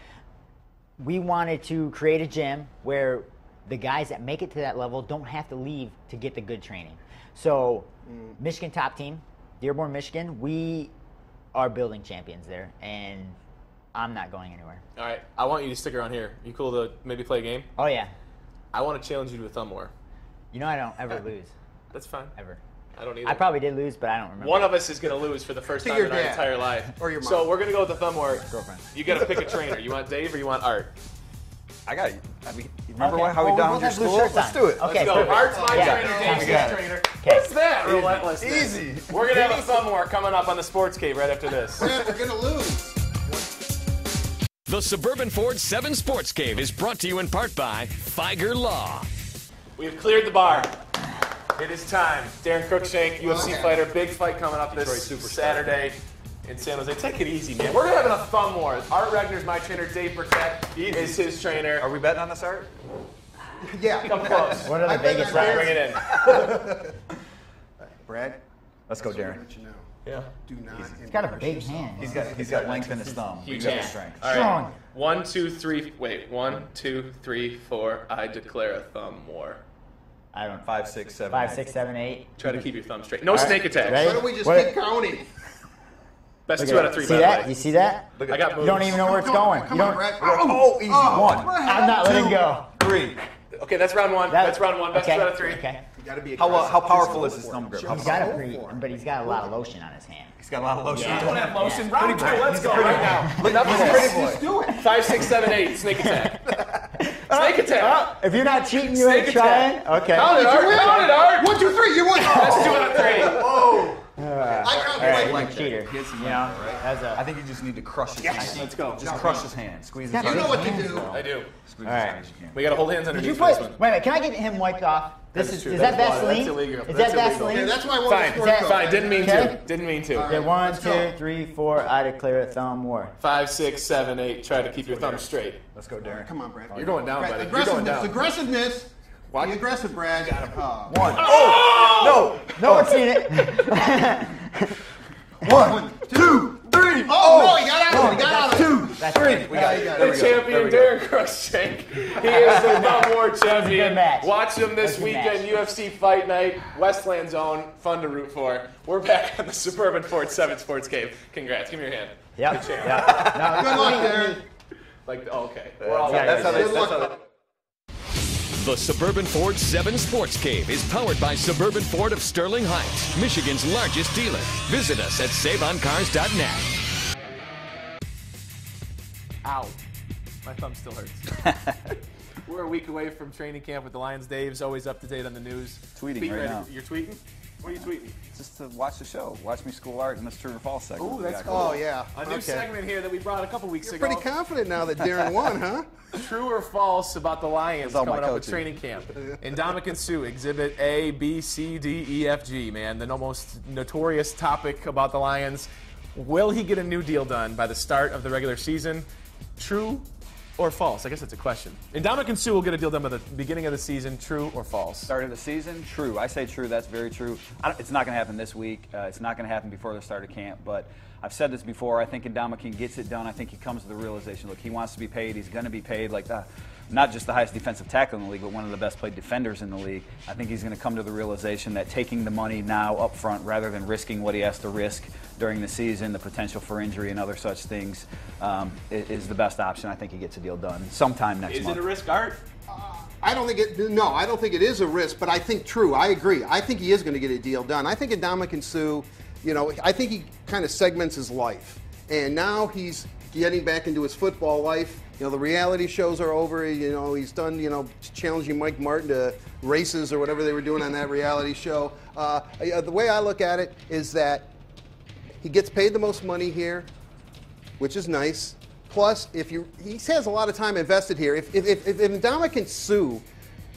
we wanted to create a gym where the guys that make it to that level don't have to leave to get the good training. So mm. Michigan Top Team, Dearborn, Michigan, we are building champions there, and I'm not going anywhere. All right, I want you to stick around here. You cool to maybe play a game? Oh, yeah. I want to challenge you to a thumb war. You know I don't ever lose. That's fine. Ever. I don't either. I probably did lose, but I don't remember. One of us is going to lose for the first time in our entire life. Or your mom. So we're going to go with the thumb war. Girlfriend. You got to pick a trainer. You want Dave or you want Art? I got you. I mean, you remember okay. how well, we downed your school? Let's do it. Okay, Let's go. Perfect. Art's my yeah. trainer, Dave's his yeah. trainer. Okay. What's that? Relentless. Easy. Easy. We're going to have a thumb war coming up on the Sports Cave right after this. We're going to lose. The Suburban Ford seven Sports Cave is brought to you in part by Feiger Law. We have cleared the bar. It is time. Daron Cruickshank, U F C okay. fighter, big fight coming up Detroit this Superstar. Saturday in San Jose. Take it easy, man. We're having a thumb war. Art Regner's my trainer. Dave Birkett is his trainer. Are we betting on this, Art? Yeah. Come close. One of the biggest bets. Bring it in. Brad, let's go, Daron. You know. Yeah. Do not he's, he's got a big hand. He's got, he's got length in his thumb. He's got strength. All right. One, two, three. Wait. One, two, three, four. I declare a thumb war. I don't know. Five, six, seven, five, eight. six, seven, eight. Try to keep your thumb straight. No right. snake attacks. Ready? Why don't we just what? keep counting? Best okay. two out of three. See that? Way. You see that? I got moves. You don't even know where it's going. Come you don't. On, oh, oh, easy oh, one. I'm not letting two, go. Three. Okay, that's round one. That, that's round one. Best okay. two out of three. Okay. You gotta be how how powerful is his thumb grip? He's got a pretty, but he's got a lot of lotion on his hand. He's got a lot of lotion. Yeah. You don't have lotion. Yeah. Round two. Let's go right now. Let's do it. Five, six, seven, eight. Snake attack. Snake attack. Oh, if you're not cheating, you ain't trying. Okay. Count it, Art. Count it, Art. One, two, three. You won. That's two out of three. Whoa. Uh, I count right, like cheater. That. You know, right? a, I think you just need to crush his yes. hand. Let's go. Just no, crush no. his hand. Squeeze his hand. You know what to do. I do. Squeeze All right. his hand as you can. We got to hold hands underneath this one. Wait a minute. Can I get him wiped off? This is, is that Vaseline? Is that Vaseline? Yeah, that's why I wanted to score. Fine. Didn't mean to. Didn't mean to. Okay, one, two, three, four. I declare a thumb war. Five, six, seven, eight. Try to keep your thumb straight. Let's go, Daron. Come on, Brad. You're going down, buddy. You're going down. Aggressiveness. Be aggressive, Brad. Uh, one. Oh! No. No one's seen it. one, two, three. Oh, oh no, he got out of it. He got out of it. Two. That's three. Right. We got, got the champion, Daron Cruickshank. He is the Bum War champion. Watch him this weekend, U F C Fight Night, Westland Zone. Fun to root for. We're back on the Suburban Ford seven Sports Cave. Congrats. Give me your hand. Yep. Good, yep. No, good luck, Daron. Like, oh, okay. We're all yeah, that's how they, good that's luck. How they, The Suburban Ford seven Sports Cave is powered by Suburban Ford of Sterling Heights, Michigan's largest dealer. Visit us at save on cars dot net. Ow. My thumb still hurts. We're a week away from training camp with the Lions. Dave's always up to date on the news. Tweeting Tweet, right you're, now. You're tweeting? What are you tweeting? Just to watch the show. Watch me school art in this true or false segment. Ooh, that's cool. Oh, yeah. A okay. new segment here that we brought a couple weeks You're ago. You're pretty confident now that Daron won, huh? True or false about the Lions coming up with training camp. Ndamukong Suh, Exhibit A, B, C, D, E, F, G, man. The most notorious topic about the Lions. Will he get a new deal done by the start of the regular season? True or false? I guess that's a question. Ndamukong Suh will get a deal done by the beginning of the season. True or false? Start of the season? True. I say true. That's very true. I don't, it's not going to happen this week. Uh, it's not going to happen before the start of camp. But I've said this before. I think Ndamukong gets it done. I think he comes to the realization, look, he wants to be paid. He's going to be paid. Like the, not just the highest defensive tackle in the league, but one of the best played defenders in the league. I think he's going to come to the realization that taking the money now up front rather than risking what he has to risk during the season, the potential for injury and other such things, um, is the best option. I think he gets a deal done sometime next is month. Is it a risk, Art? Uh, I don't think it, no, I don't think it is a risk, but I think true, I agree. I think he is going to get a deal done. I think Ndamukong Suh, you know, I think he kind of segments his life. And now he's getting back into his football life. You know, the reality shows are over. You know, he's done, you know, challenging Mike Martin to races or whatever they were doing on that reality show. Uh, the way I look at it is that he gets paid the most money here, which is nice. Plus, if you, he has a lot of time invested here. If, if, if, if Ndamukong Suh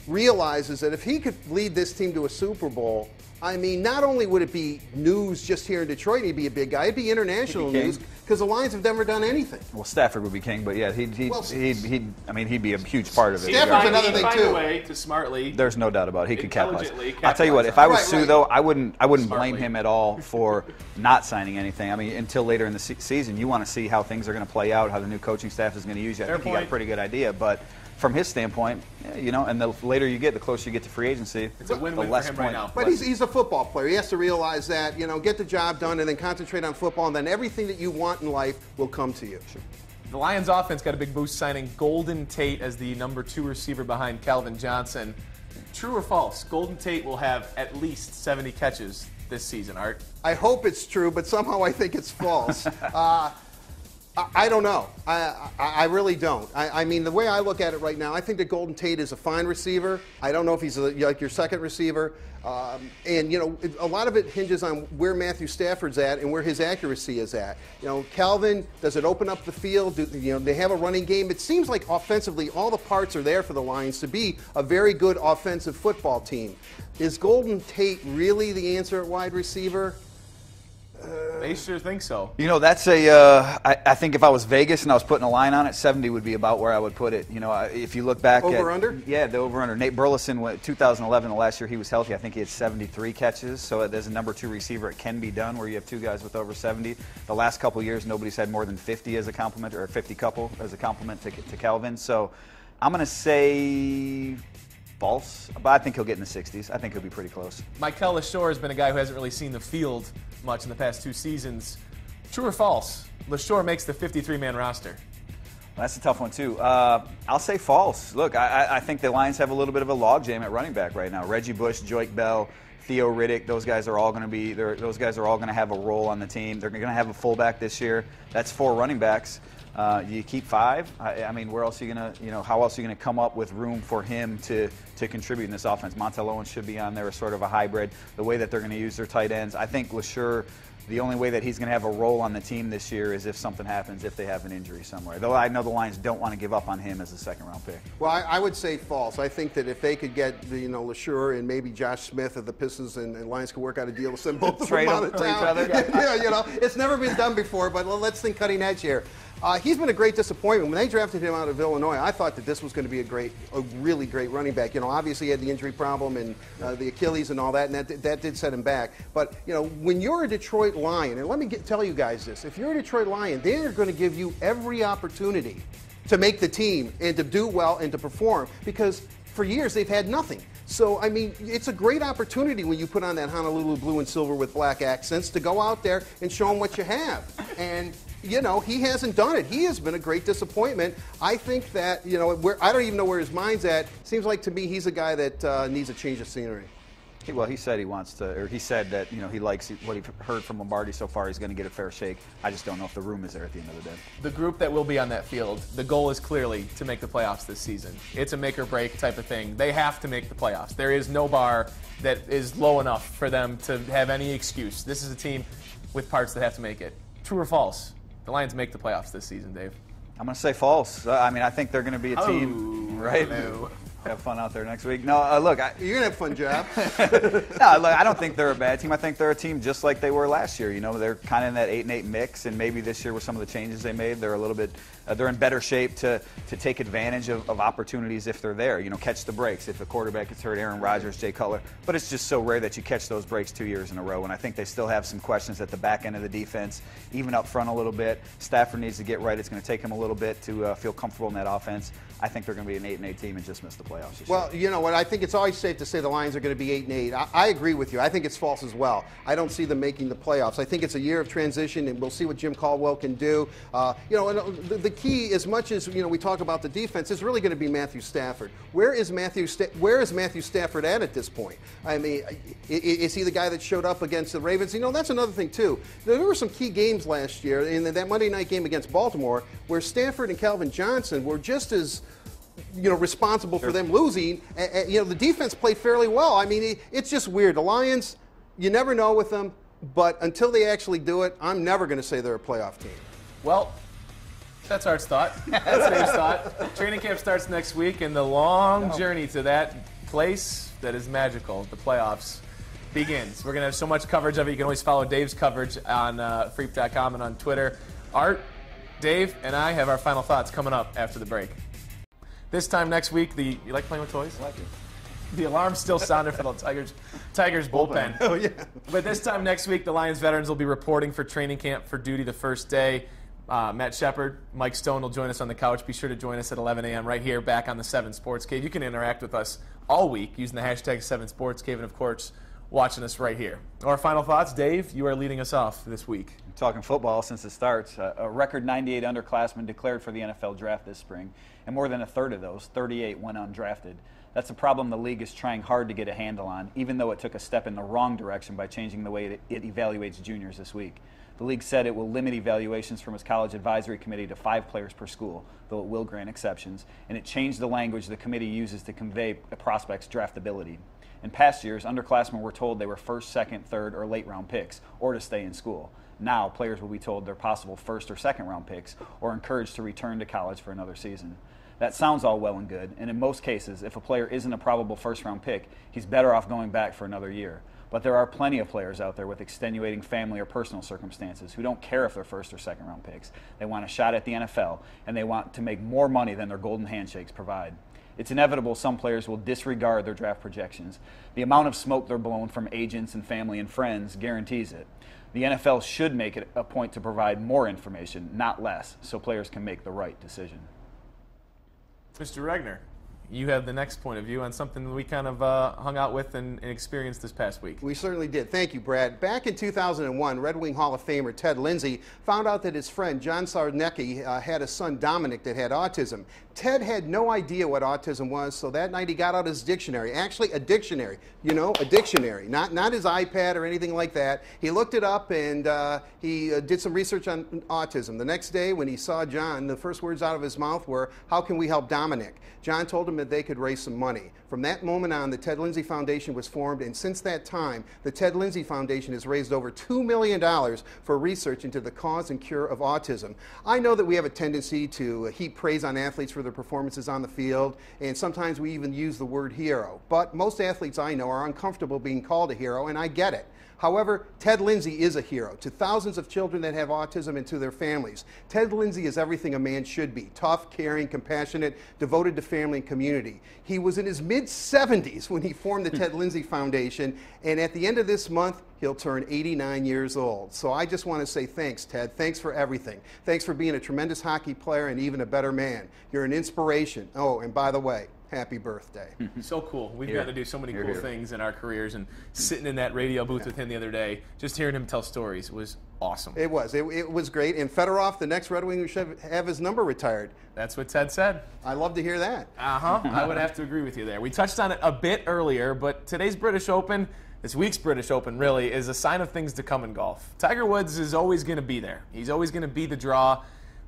realizes that if he could lead this team to a Super Bowl, I mean, not only would it be news just here in Detroit, he'd be a big guy, it'd be international news, because the Lions have never done anything. Well, Stafford would be king, but yeah, he'd, he'd, well, he'd, he'd, he'd, I mean, he'd be a huge part of it. Stafford's another thing, too. Find a way to smartly. There's no doubt about it. He could capitalize. I'll tell you what, if I was Suh, though, I wouldn't, I wouldn't blame him at all for not signing anything. I mean, until later in the se season, you want to see how things are going to play out, how the new coaching staff is going to use you. I think he got a pretty good idea, but from his standpoint, you know, and the later you get, the closer you get to free agency, it's a win-win for him right now. But he's, he's a football player. He has to realize that, you know, get the job done and then concentrate on football, and then everything that you want in life will come to you. Sure. The Lions offense got a big boost signing Golden Tate as the number two receiver behind Calvin Johnson. True or false, Golden Tate will have at least seventy catches this season, Art? I hope it's true, but somehow I think it's false. uh, I don't know. I, I, I really don't. I, I mean, the way I look at it right now, I think that Golden Tate is a fine receiver. I don't know if he's a, like your second receiver. Um, and, you know, a lot of it hinges on where Matthew Stafford's at and where his accuracy is at. You know, Calvin, does it open up the field? Do, you know, they have a running game. It seems like offensively all the parts are there for the Lions to be a very good offensive football team. Is Golden Tate really the answer at wide receiver? They sure think so. You know, that's a, uh, I, I think if I was Vegas and I was putting a line on it, seventy would be about where I would put it. You know, I, if you look back over at, under? Yeah, the over-under. Nate Burleson, two thousand eleven, the last year he was healthy, I think he had seventy-three catches. So as a number two receiver, it can be done where you have two guys with over seventy. The last couple of years, nobody's had more than fifty as a compliment, or fifty couple as a compliment to, to Calvin. So I'm going to say false, but I think he'll get in the sixties. I think he'll be pretty close. Michael LeSure has been a guy who hasn't really seen the field much in the past two seasons. True or false, LeSure makes the fifty-three man roster? Well, that's a tough one, too. Uh, I'll say false. Look, I, I think the Lions have a little bit of a logjam at running back right now. Reggie Bush, Joik Bell, Theo Riddick, those guys are all going to be, those guys are all going to have a role on the team. They're going to have a fullback this year. That's four running backs. Uh, you keep five. I, I mean, where else are you gonna, you know, how else are you gonna come up with room for him to to contribute in this offense? Montel Owens should be on there as sort of a hybrid. The way that they're gonna use their tight ends, I think LeSure, the only way that he's gonna have a role on the team this year is if something happens, if they have an injury somewhere. Though I know the Lions don't want to give up on him as a second round pick. Well, I, I would say false. I think that if they could get the, you know, LeSure and maybe Josh Smith of the Pistons and, and Lions could work out a deal to send both of them out of town. Yeah, you know, it's never been done before, but let's think cutting edge here. Uh, he's been a great disappointment. When they drafted him out of Illinois, I thought that this was going to be a great, a really great running back. You know, obviously he had the injury problem and uh, the Achilles and all that, and that, that did set him back. But, you know, when you're a Detroit Lion, and let me get, tell you guys this, if you're a Detroit Lion, they're going to give you every opportunity to make the team and to do well and to perform, because for years they've had nothing. So, I mean, it's a great opportunity when you put on that Honolulu blue and silver with black accents to go out there and show them what you have. And, you know, he hasn't done it. He has been a great disappointment. I think that, you know, where, I don't even know where his mind's at. Seems like to me he's a guy that uh, needs a change of scenery. He, well, he said he wants to, or he said that, you know, he likes what he heard from Lombardi so far. He's going to get a fair shake. I just don't know if the room is there at the end of the day. The group that will be on that field, the goal is clearly to make the playoffs this season. It's a make or break type of thing. They have to make the playoffs. There is no bar that is low enough for them to have any excuse. This is a team with parts that have to make it. True or false? The Lions make the playoffs this season, Dave. I'm going to say false. Uh, I mean, I think they're going to be a team, oh, right? Hello. Have fun out there next week. No, uh, look. I, You're going to have fun, Job. No, look, I don't think they're a bad team. I think they're a team just like they were last year. You know, they're kind of in that eight and eight mix, and maybe this year with some of the changes they made, they're a little bit uh, – they're in better shape to, to take advantage of, of opportunities if they're there. You know, catch the breaks. If a quarterback gets hurt, Aaron Rodgers, Jay Cutler. But it's just so rare that you catch those breaks two years in a row, and I think they still have some questions at the back end of the defense, even up front a little bit. Stafford needs to get right. It's going to take him a little bit to uh, feel comfortable in that offense. I think they're going to be an eight and eight team and just miss the playoffs. Well, you know what? I think it's always safe to say the Lions are going to be eight and eight. I, I agree with you. I think it's false as well. I don't see them making the playoffs. I think it's a year of transition, and we'll see what Jim Caldwell can do. Uh, you know, and the, the key, as much as you know, we talk about the defense, is really going to be Matthew Stafford. Where is Matthew? Sta where is Matthew Stafford at at this point? I mean, is he the guy that showed up against the Ravens? You know, that's another thing too. There were some key games last year, in that Monday night game against Baltimore, where Stafford and Calvin Johnson were just as you know, responsible for them losing. And, and, you know, the defense played fairly well. I mean, it's just weird. The Lions, you never know with them, but until they actually do it, I'm never going to say they're a playoff team. Well, that's Art's thought. That's Dave's thought. Training camp starts next week, and the long no. journey to that place that is magical, the playoffs, begins. We're going to have so much coverage of it. You can always follow Dave's coverage on uh, freep dot com and on Twitter. Art, Dave, and I have our final thoughts coming up after the break. This time next week, the you like playing with toys? I like it. The alarm still sounded for the Tigers, Tigers bullpen. Oh, yeah. But this time next week, the Lions veterans will be reporting for training camp for duty the first day. Uh, Matt Shepard, Mike Stone will join us on the couch. Be sure to join us at eleven A M right here back on the seven Sports Cave. You can interact with us all week using the hashtag seven Sports Cave and, of course, watching us right here. Our final thoughts, Dave, you are leading us off this week. I'm talking football since it starts. Uh, a record ninety-eight underclassmen declared for the N F L draft this spring, and more than a third of those, thirty-eight, went undrafted. That's a problem the league is trying hard to get a handle on, even though it took a step in the wrong direction by changing the way it, it evaluates juniors this week. The league said it will limit evaluations from its college advisory committee to five players per school, though it will grant exceptions, and it changed the language the committee uses to convey a prospect's draftability. In past years, underclassmen were told they were first, second, third, or late-round picks, or to stay in school. Now, players will be told they're possible first- or second-round picks, or encouraged to return to college for another season. That sounds all well and good, and in most cases, if a player isn't a probable first-round pick, he's better off going back for another year. But there are plenty of players out there with extenuating family or personal circumstances who don't care if they're first or second round picks. They want a shot at the N F L, and they want to make more money than their golden handshakes provide. It's inevitable some players will disregard their draft projections. The amount of smoke they're blown from agents and family and friends guarantees it. The N F L should make it a point to provide more information, not less, so players can make the right decision. Mister Regner, you have the next point of view on something that we kind of uh, hung out with and, and experienced this past week. We certainly did. Thank you, Brad. Back in two thousand one, Red Wing Hall of Famer Ted Lindsay found out that his friend John Sarnecki uh, had a son, Dominic, that had autism. Ted had no idea what autism was, so that night he got out his dictionary. Actually, a dictionary. You know, a dictionary. Not, not his iPad or anything like that. He looked it up, and uh, he uh, did some research on autism. The next day, when he saw John, the first words out of his mouth were, "How can we help Dominic?" John told him that they could raise some money. From that moment on, the Ted Lindsay Foundation was formed, and since that time, the Ted Lindsay Foundation has raised over two million dollars for research into the cause and cure of autism. I know that we have a tendency to heap praise on athletes for their performances on the field, and sometimes we even use the word hero. But most athletes I know are uncomfortable being called a hero, and I get it. However, Ted Lindsay is a hero to thousands of children that have autism and to their families. Ted Lindsay is everything a man should be: tough, caring, compassionate, devoted to family and community. He was in his mid seventies when he formed the Ted Lindsay Foundation, and at the end of this month, he'll turn eighty-nine years old. So I just want to say thanks, Ted. Thanks for everything. Thanks for being a tremendous hockey player and even a better man. You're an inspiration. Oh, and by the way, happy birthday. So cool. We've here. got to do so many here, cool here. things in our careers, and sitting in that radio booth yeah. with him the other day, just hearing him tell stories was awesome. It was. It, it was great. And Fedorov, the next Red Wing, should have his number retired. That's what Ted said. I love to hear that. Uh-huh. I would have to agree with you there. We touched on it a bit earlier, but today's British Open, this week's British Open really, is a sign of things to come in golf. Tiger Woods is always going to be there. He's always going to be the draw.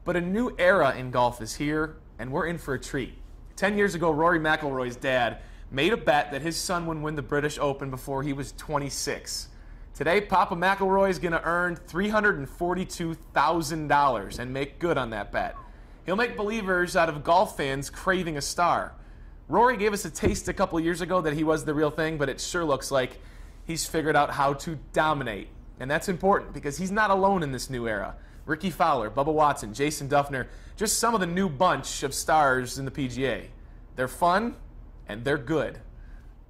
But a new era in golf is here, and we're in for a treat. Ten years ago, Rory McIlroy's dad made a bet that his son would win the British Open before he was twenty-six. Today, Papa McIlroy is going to earn three hundred forty-two thousand dollars and make good on that bet. He'll make believers out of golf fans craving a star. Rory gave us a taste a couple years ago that he was the real thing, but it sure looks like he's figured out how to dominate. And that's important because he's not alone in this new era. Ricky Fowler, Bubba Watson, Jason Duffner, just some of the new bunch of stars in the P G A. They're fun, and they're good.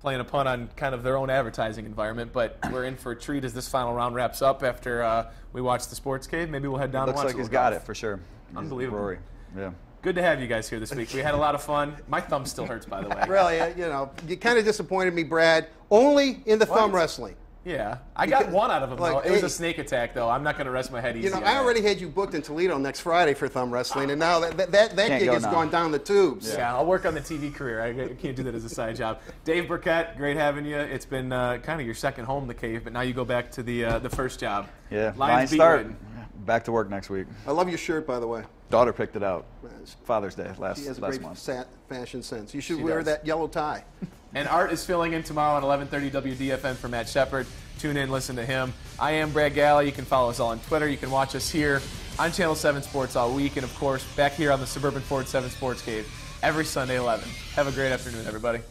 Playing a pun on kind of their own advertising environment, but we're in for a treat as this final round wraps up after uh, we watch the Sports Cave. Maybe we'll head down and watch it. Looks like he's got it, for sure. Unbelievable. Rory. Yeah. Good to have you guys here this week. We had a lot of fun. My thumb still hurts, by the way. Really, you know, you kind of disappointed me, Brad. Only in the what? thumb wrestling. Yeah, I got because, one out of them, like, though. It was a snake attack, though. I'm not going to rest my head easy. You know, I already that. had you booked in Toledo next Friday for thumb wrestling, and now that that, that, that gig go has now. gone down the tubes. Yeah. yeah, I'll work on the T V career. I can't do that as a side job. Dave Birkett, great having you. It's been uh, kind of your second home, the Cave, but now you go back to the uh, the first job. Yeah, Lions start. Back to work next week. I love your shirt, by the way. Daughter picked it out. Father's Day last, she has last great month. Sat fashion sense. You should she wear does. that yellow tie. And Art is filling in tomorrow at eleven thirty W D F N for Matt Shepard. Tune in, listen to him. I am Brad Galli. You can follow us all on Twitter. You can watch us here on Channel seven Sports all week. And, of course, back here on the Suburban Ford seven Sports Cave every Sunday at eleven. Have a great afternoon, everybody.